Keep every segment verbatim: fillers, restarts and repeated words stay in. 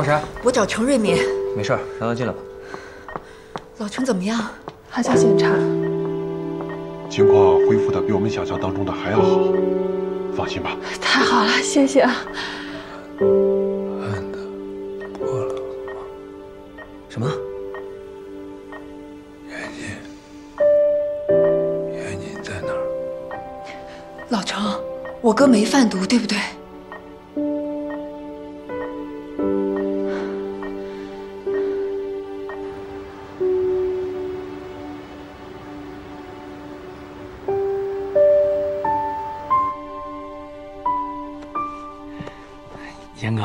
找谁？我找程瑞敏。没事，让他进来吧。老程怎么样？还在检查。情况恢复的比我们想象当中的还要好，放心吧。太好了，谢谢啊。按的破了吗？什么？ 老程，我哥没贩毒，对不对？严哥，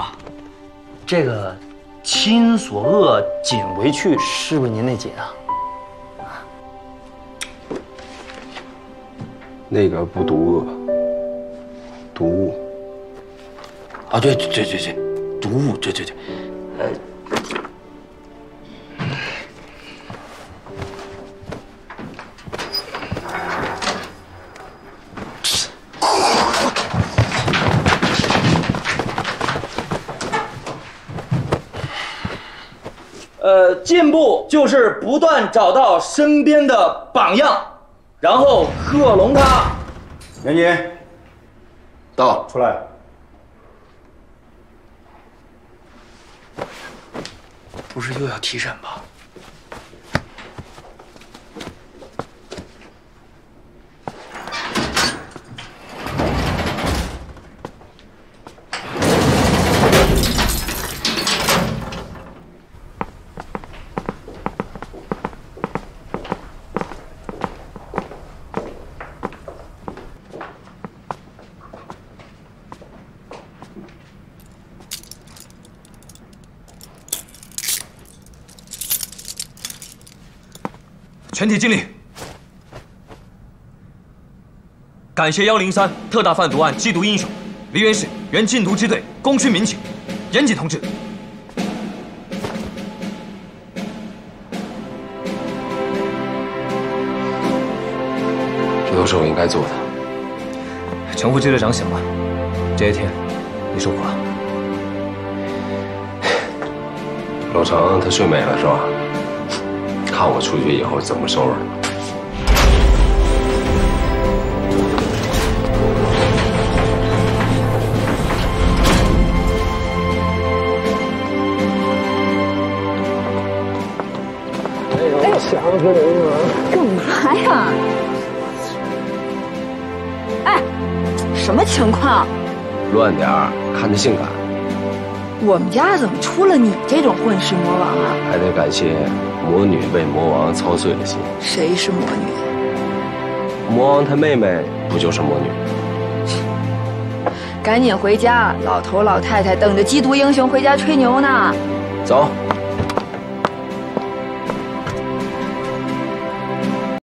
这个“亲所恶，谨为去”是不是您那解啊？ 那个不毒恶，毒物。啊，对对对对对，毒物，对对对，呃。呃，进步就是不断找到身边的榜样。 然后克隆他。袁金，到出来。不是又要提审吧？全体敬礼！感谢幺零三特大贩毒案缉毒英雄黎元世、原禁毒支队功勋民警严谨同志。这都是我应该做的。程副支队长醒了，这些天你受苦了。老程他睡美了是吧？ 看我出去以后怎么收拾他！哎呦，想死人了！干嘛呀？哎，什么情况？乱点儿，看着性感。我们家怎么出了你这种混世魔王啊？还得感谢。 魔女被魔王操碎了心。谁是魔女？魔王他妹妹不就是魔女？赶紧回家，老头老太太等着缉毒英雄回家吹牛呢。走。